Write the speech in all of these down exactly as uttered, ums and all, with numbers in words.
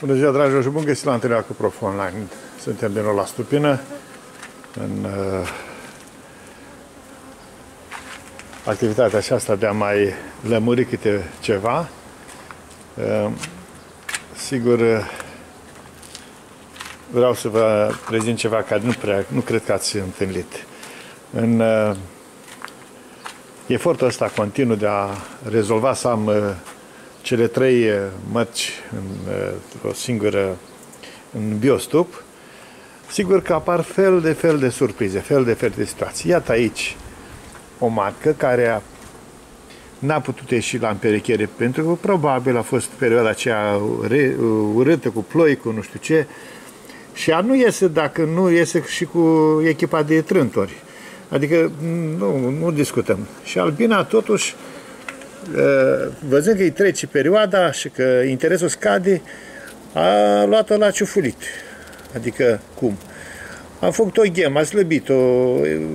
Bună ziua, dragilor, și bun găsit la întâlnirea cu Prof Online. Suntem din nou la Stupină, în uh, activitatea aceasta de a mai lămuri câte ceva. Uh, sigur, uh, vreau să vă prezint ceva care nu, prea, nu cred că ați întâlnit. În uh, efortul ăsta continuu de a rezolva să am... Uh, cele trei mărci în o singură, în Biostup, sigur că apar fel de fel de surprize, fel de fel de situații. Iată aici o matcă care n-a putut ieși la împerechiere pentru că probabil a fost perioada aceea urâtă cu ploi, cu nu știu ce, și ea nu iese dacă nu iese și cu echipa de trântori. Adică nu, nu discutăm. Și albina totuși, văzând că îi trece perioada și că interesul scade, a luat-o la ciufulit. Adică, cum? Am făcut o ghem, a slăbit-o,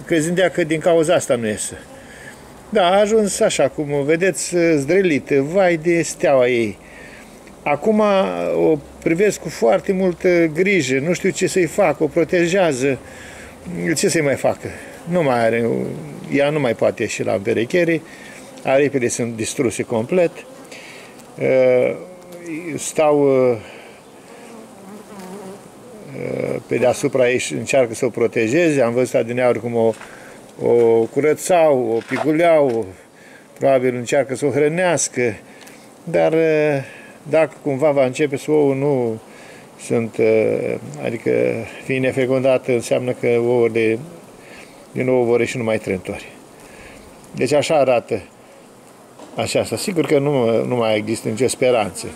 crezând ea că din cauza asta nu iese. Da, a ajuns așa, cum vedeți, zdrelită, vai de steaua ei. Acum o privesc cu foarte multă grijă, nu știu ce să-i fac, o protejează, ce să-i mai facă? Nu mai are, ea nu mai poate ieși la împerechiere. Aripile sunt distruse complet, stau pe deasupra ei și încearcă să o protejeze. Am văzut adineauri cum o, o curățau, o piguleau, probabil încearcă să o hrănească, dar dacă cumva va începe să ouă nu sunt, adică fiind nefecundată înseamnă că ouăle din nou vor ieși numai trântori. Deci așa arată. Așa, sigur că nu, nu mai există nicio speranță.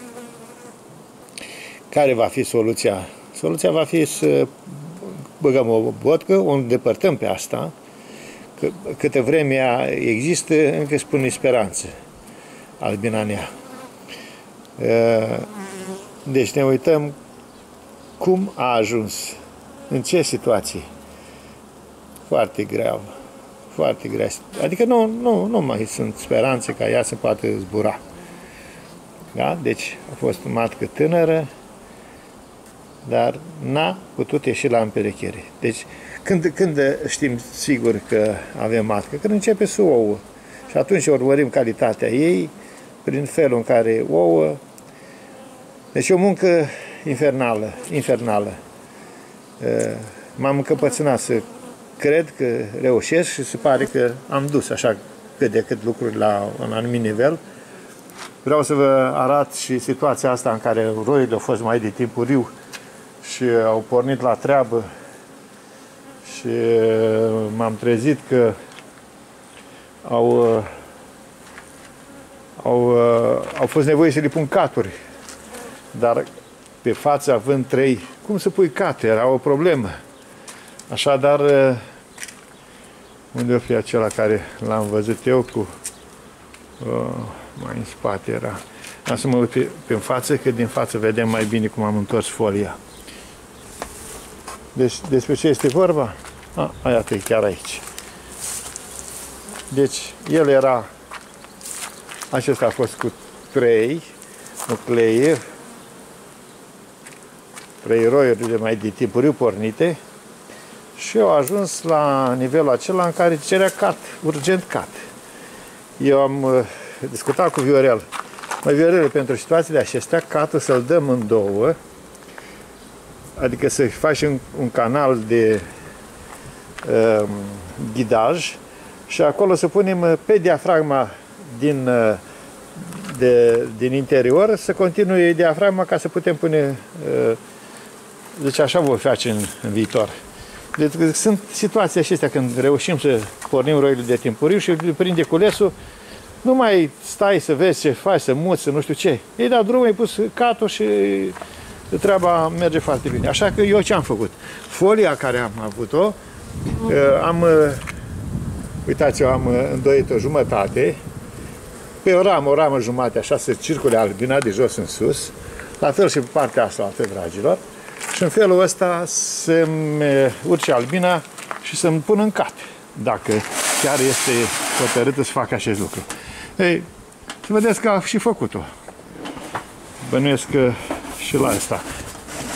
Care va fi soluția? Soluția va fi să băgăm o botcă, o îndepărtăm pe asta, că câtă vreme ea există, încă spune speranță, albina în ea. Deci ne uităm cum a ajuns, în ce situație. Foarte gravă. Foarte grea. Adică nu, nu, nu mai sunt speranțe ca ea să poată zbura. Da? Deci a fost o matcă tânără, dar n-a putut ieși la împerechiere. Deci când, când știm sigur că avem matcă? Când începe să ouă. Și atunci urmărim calitatea ei prin felul în care ouă. Deci e o muncă infernală. infernală. M-am încăpățânat să cred că reușesc și se pare că am dus așa cât de cât lucruri la un anumit nivel. Vreau să vă arat și situația asta în care roile au fost mai de timpuriu și au pornit la treabă și m-am trezit că au, au, au fost nevoie să le pun caturi, dar pe față având trei, cum să pui cate? Era o problemă. Așadar, unde o fi acela care l-am văzut eu cu... Uh, mai în spate era. Am să mă uit pe, pe în față, că din față vedem mai bine cum am întors folia. Deci, despre ce este vorba? Ah, aia e chiar aici. Deci, el era... Acesta a fost cu trei nuclee, trei roiuri de mai de timpuriu pornite, și eu am ajuns la nivelul acela în care cerea cat, urgent cat. Eu am uh, discutat cu Biorel. Mă, Biorel, pentru situațiile acestea, catul să-l dăm în două, adică să faci un, un canal de uh, ghidaj și acolo să punem pe diafragma din, uh, de, din interior, să continue diafragma ca să putem pune... Uh, deci așa vom face în, în viitor. Deci sunt situații acestea când reușim să pornim roile de timpuriu și îl prinde culesul, nu mai stai să vezi ce faci, să muți, să nu știu ce. Ei dat drumul, ai pus catul și treaba merge foarte bine. Așa că eu ce am făcut? Folia care am avut-o, am, uitați-o, am îndoit o jumătate, pe o ramă, o ramă jumate, așa se circule albina de jos în sus, la fel și pe partea asta, la fel, dragilor. Și în felul ăsta să-mi urce albina și să-mi pun în cat, dacă chiar este hotărâtă să facă acest lucru. Ei, să vedeți că a și făcut-o. Bănuiesc că și la asta.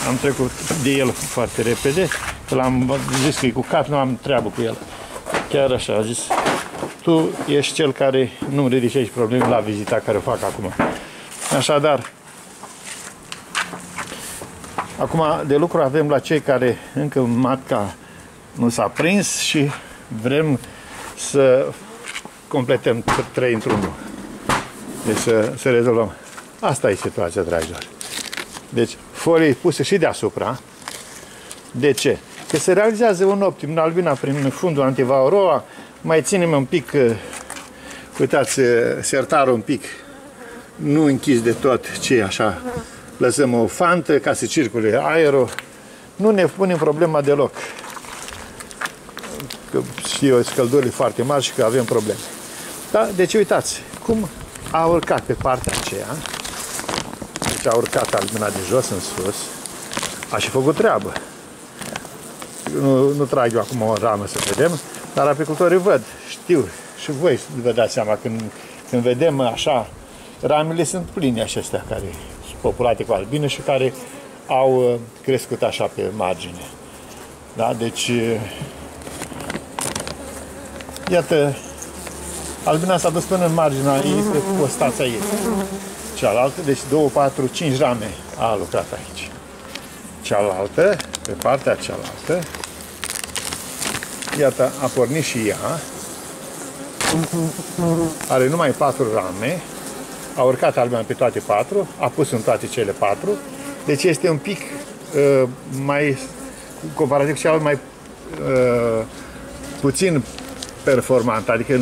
Am trecut de el foarte repede, l-am zis că e cu cap, nu am treabă cu el. Chiar așa a zis, tu ești cel care nu ridicești probleme la vizita care o fac acum. Așadar, acum de lucru avem la cei care încă matca nu s-a prins și vrem să completăm trei într-unul. Deci să, să rezolvăm. Asta e situația, dragilor. Deci folii puse și deasupra. De ce? Că se realizează un optim în albina prin fundul Antivauroa. Mai ținem un pic, uitați, sertarul un pic nu închis de tot, ce așa. Lăsăm o fantă ca să circule aerul. Nu ne punem problema deloc. Că știu, scăldurile foarte mari și că avem probleme. Da? Deci uitați cum a urcat pe partea aceea. Deci a urcat albina de jos în sus. A și făcut treabă. Nu, nu trag eu acum o ramă să vedem, dar apicultorii văd, știu, și voi vă dați seama când, când vedem așa, ramele sunt pline acestea care sunt populate cu albine și care au crescut așa pe margine. Da? Deci, iată, albina s-a dus până în marginea ei, pe postața ei. Cealaltă, deci două, patru, cinci rame a lucrat aici. Cealaltă, pe partea cealaltă, iată, a pornit și ea, are numai patru rame, a urcat albina pe toate patru, a pus în toate cele patru, deci este un pic uh, mai, comparativ cu cealaltă, mai uh, puțin performant, adică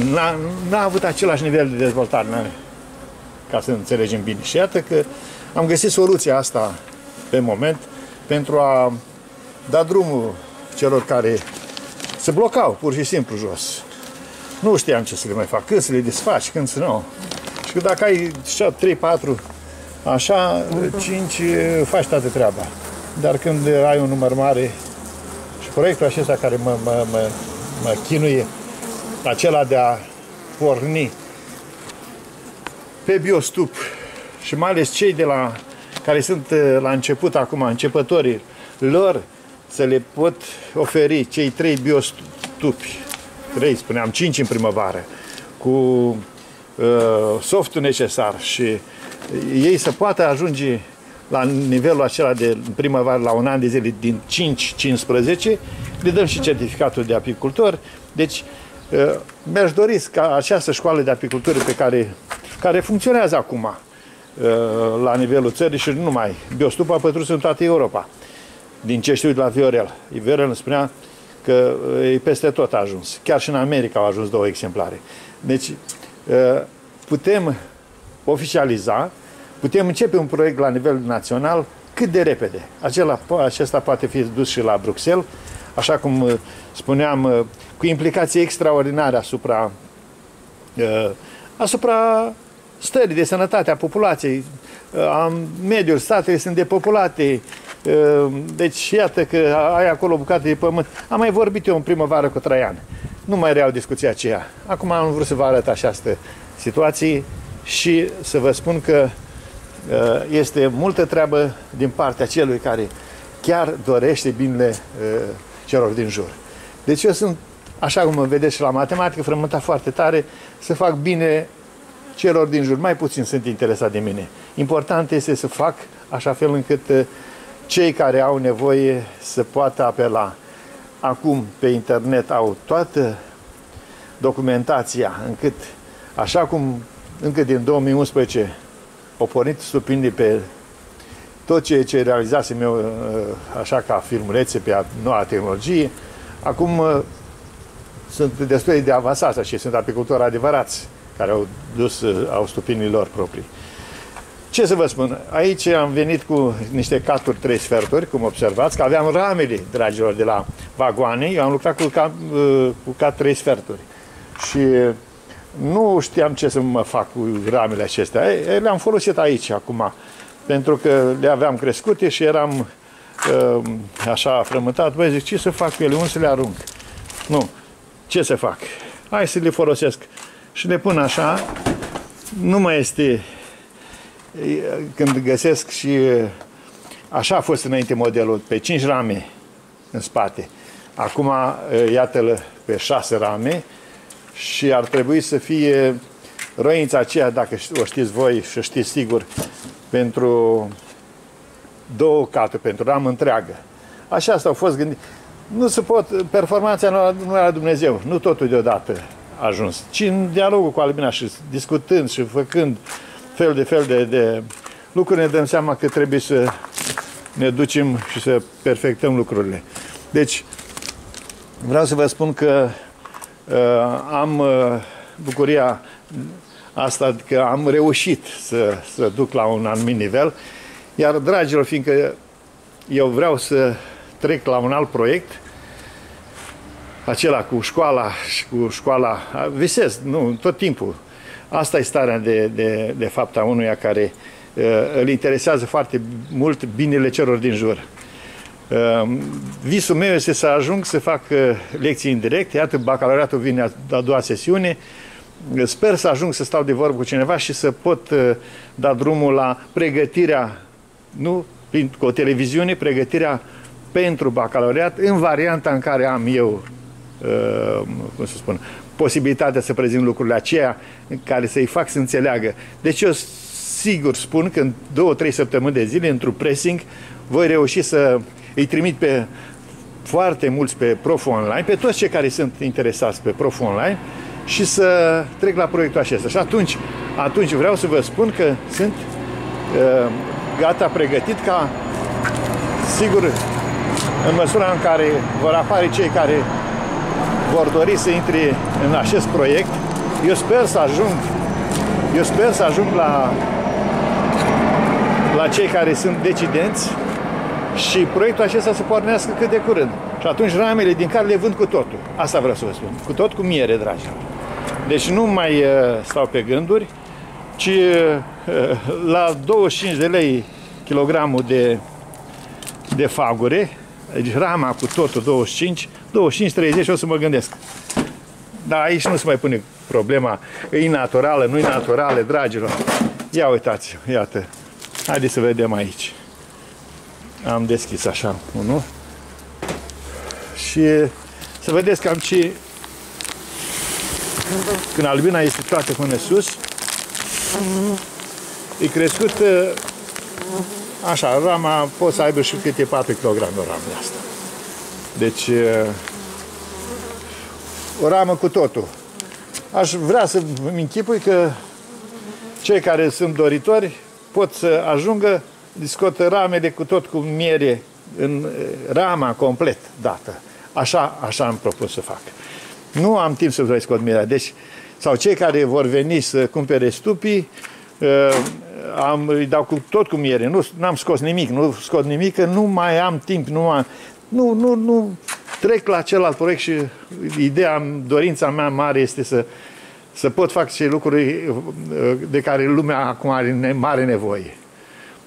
n-a avut același nivel de dezvoltare, ca să înțelegem bine. Și iată că am găsit soluția asta pe moment, pentru a da drumul celor care se blocau pur și simplu jos. Nu știam ce să le mai fac, când să le desfaci, când să nu. Și că dacă ai trei, patru, așa, cinci, faci toată treaba. Dar când ai un număr mare și proiectul acesta care mă, mă, mă, mă chinuie, acela de a porni pe Biostup și mai ales cei de la care sunt la început acum, începătorii lor, să le pot oferi cei trei biostupi, trei, spuneam, cinci în primăvară, cu uh, softul necesar și ei să poată ajunge la nivelul acela de primăvară, la un an de zile, din cinci cincisprezece, le dăm și certificatul de apicultor. Deci, uh, mi-aș dori ca această școală de apicultură pe care, care funcționează acum, la nivelul țării și nu numai. Biostupa a pătruns în toată Europa. Din ce știu de la Biorel. Biorel îmi spunea că e peste tot a ajuns. Chiar și în America au ajuns două exemplare. Deci putem oficializa, putem începe un proiect la nivel național cât de repede. Acela, acesta poate fi dus și la Bruxelles, așa cum spuneam, cu implicații extraordinare asupra asupra stării de sănătate a populației, a mediul, statele sunt depopulate, deci iată că ai acolo o bucată de pământ. Am mai vorbit eu în primăvară cu Traian, nu mai reiau discuția aceea. Acum am vrut să vă arăt această situație și să vă spun că este multă treabă din partea celui care chiar dorește binele celor din jur. Deci eu sunt, așa cum mă vedeți și la matematică, frământat foarte tare să fac bine celor din jur, mai puțin sunt interesați de mine. Important este să fac așa fel încât cei care au nevoie să poată apela. Acum pe internet au toată documentația, încât, așa cum încă din două mii unsprezece au pornit Stupină pe tot ceea ce realizasem eu așa ca filmulețe pe noua tehnologie, acum sunt destul de avansați și sunt apicultori adevărați, care au dus, au stupinii lor proprii. Ce să vă spun? Aici am venit cu niște caturi trei sferturi, cum observați, că aveam ramele, dragilor, de la vagoane. Eu am lucrat cu, cam, cu cat trei sferturi. Și nu știam ce să mă fac cu ramele acestea. Le-am folosit aici, acum, pentru că le aveam crescute și eram așa frământat. Băi, zic, ce să fac cu ele? Unde să le arunc? Nu. Ce să fac? Hai să le folosesc. Și le pun așa, nu mai este, când găsesc și Așa a fost înainte modelul, pe cinci rame în spate. Acum, iată-l pe șase rame și ar trebui să fie roința aceea, dacă o știți voi și o știți sigur, pentru două cate, pentru ramă întreagă. Așa s-au fost gândit. Nu se pot, performanța nu era Dumnezeu, nu totul deodată a ajuns, ci în dialogul cu Albina și discutând și făcând fel de fel de, de lucruri, ne dăm seama că trebuie să ne ducem și să perfectăm lucrurile. Deci, vreau să vă spun că uh, am uh, bucuria asta, că am reușit să, să duc la un anumit nivel, iar, dragilor, fiindcă eu vreau să trec la un alt proiect, acela cu școala și cu școala, visez, nu, tot timpul. Asta e starea de, de, de fapt a unuia care uh, îl interesează foarte mult binele celor din jur. Uh, visul meu este să ajung să fac uh, lecții în direct, iată bacalaureatul vine a, a doua sesiune, sper să ajung să stau de vorbă cu cineva și să pot uh, da drumul la pregătirea, nu prin, cu o televiziune, pregătirea pentru bacalaureat, în varianta în care am eu, uh, cum să spun, posibilitatea să prezint lucrurile aceea în care să-i fac să înțeleagă. Deci eu sigur spun că în două, trei săptămâni de zile, într-un pressing, voi reuși să îi trimit pe foarte mulți pe Prof Online, pe toți cei care sunt interesați pe Prof Online și să trec la proiectul acesta. Și atunci, atunci vreau să vă spun că sunt uh, gata, pregătit ca, sigur, în măsura în care vor apare cei care vor dori să intre în acest proiect, eu sper să ajung, eu sper să ajung la, la cei care sunt decidenți și proiectul acesta să pornească cât de curând. Și atunci ramele din care le vând cu totul. Asta vreau să vă spun. Cu tot cu miere, dragilor. Deci nu mai uh, stau pe gânduri, ci uh, la douăzeci și cinci de lei kilogramul de, de fagure, deci rama cu totul douăzeci și cinci, douăzeci și cinci, treizeci, o să mă gândesc. Dar aici nu se mai pune problema, e naturală, nu e naturală, dragilor. Ia uitați, iată. Haideți să vedem aici. Am deschis așa unul. Și să vedeți cam ce... Când albina este toată până sus, e crescut așa, rama pot să aibă și câte patru kilograme ramele asta. Deci, o ramă cu totul. Aș vrea să-mi închipui că cei care sunt doritori pot să ajungă, scotă ramele cu tot cu miere în rama complet dată. Așa, așa am propus să fac. Nu am timp să vă scot mierea. Deci, sau cei care vor veni să cumpere stupii, am, îi dau cu, tot cu miere. Nu n-am scos nimic, nu scot nimic, că nu mai am timp, nu am... Nu, nu, nu trec la celălalt proiect și ideea, dorința mea mare este să, să pot face cei lucruri de care lumea acum are mare nevoie.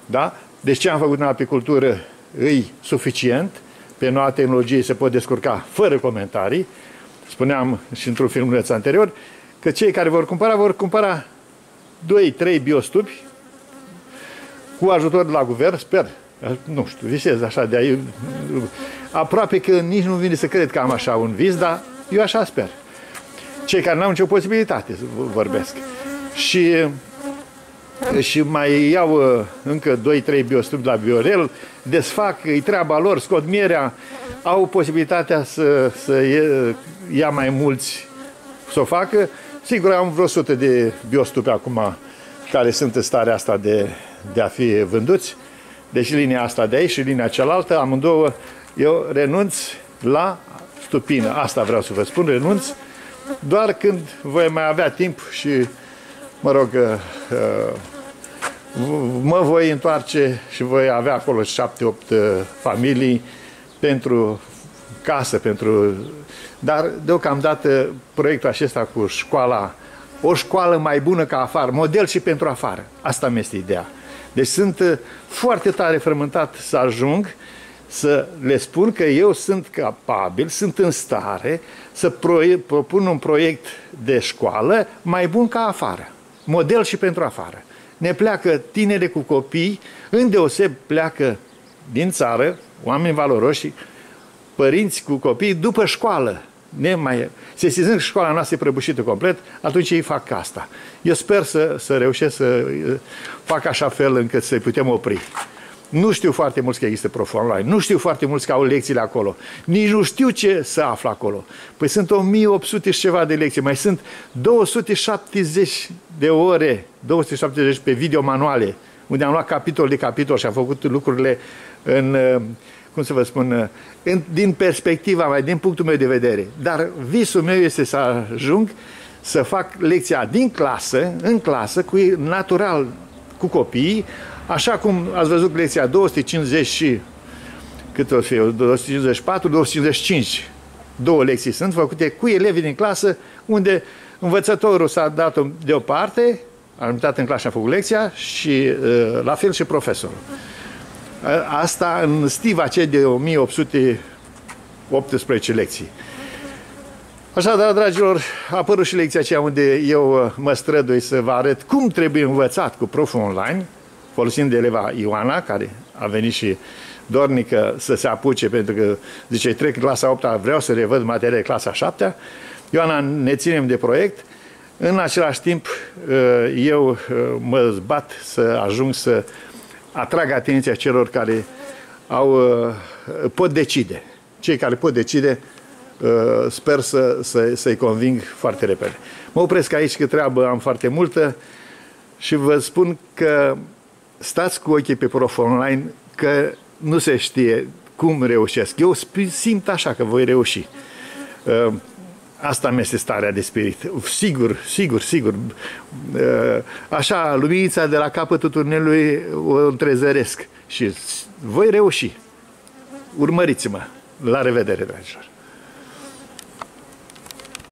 Da? Deci ce am făcut în apicultură îi suficient, pe noua tehnologie se pot descurca fără comentarii. Spuneam și într-un filmuleț anterior că cei care vor cumpăra, vor cumpăra doi trei biostupi cu ajutor de la guvern, sper. Nu știu, visez așa de aici. Aproape că nici nu vine să cred că am așa un vis, dar eu așa sper. Cei care n-au nicio posibilitate să vorbesc. Și, și mai iau încă doi trei biostupi la Biorel, desfac, e treaba lor, scot mierea, au posibilitatea să, să ia mai mulți să o facă. Sigur, am vreo sută de biostupi acum care sunt în starea asta de, de a fi vânduți. Deci linia asta de aici și linia cealaltă, amândouă, eu renunț la stupină. Asta vreau să vă spun, renunț, doar când voi mai avea timp și, mă rog, mă voi întoarce și voi avea acolo șapte opt familii pentru casă, pentru... Dar, deocamdată, proiectul acesta cu școala, o școală mai bună ca afară, model și pentru afară. Asta mi-este ideea. Deci sunt foarte tare frământat să ajung să le spun că eu sunt capabil, sunt în stare să propun un proiect de școală mai bun ca afară. Model și pentru afară. Ne pleacă tinere cu copii, îndeoseb pleacă din țară, oameni valoroși, părinți cu copii după școală, nemai, sesizând că școala noastră e prăbușită complet, atunci ei fac asta. Eu sper să, să reușesc să fac așa fel încât să-i putem opri. Nu știu foarte mulți că există Prof Online, nu știu foarte mulți că au lecțiile acolo, nici nu știu ce să află acolo. Păi sunt o mie opt sute și ceva de lecții, mai sunt două sute șaptezeci de ore, două sute șaptezeci pe video manuale, unde am luat capitol de capitol și am făcut lucrurile în, cum să vă spun, în, din perspectiva mea, din punctul meu de vedere. Dar visul meu este să ajung să fac lecția din clasă, în clasă, cu natural, cu copiii, așa cum ați văzut lecția două sute cincizeci și cât o să fie, două sute cincizeci și patru, două sute cincizeci și cinci, două lecții sunt făcute cu elevii din clasă, unde învățătorul s-a dat de o parte, am uitat în clasă și am făcut lecția, și la fel și profesorul. Asta în stiva cei de o mie opt sute optsprezece lecții. Așadar, dragilor, a apărut și lecția aceea unde eu mă strădui să vă arăt cum trebuie învățat cu Prof Online, folosind de eleva Ioana, care a venit și dornică să se apuce, pentru că zice, trec clasa a opta, vreau să revăd materia de clasa a șaptea. Ioana, ne ținem de proiect. În același timp, eu mă zbat să ajung să atrag atenția celor care au, pot decide. Cei care pot decide, sper să, să, să-i conving foarte repede. Mă opresc aici, că treabă am foarte multă, și vă spun că stați cu ochii pe Prof Online, că nu se știe cum reușesc. Eu simt așa că voi reuși. Asta mi este starea de spirit. Sigur, sigur, sigur. Așa, luminița de la capătul tunelului o întrezăresc. Și voi reuși. Urmăriți-mă. La revedere, dragilor!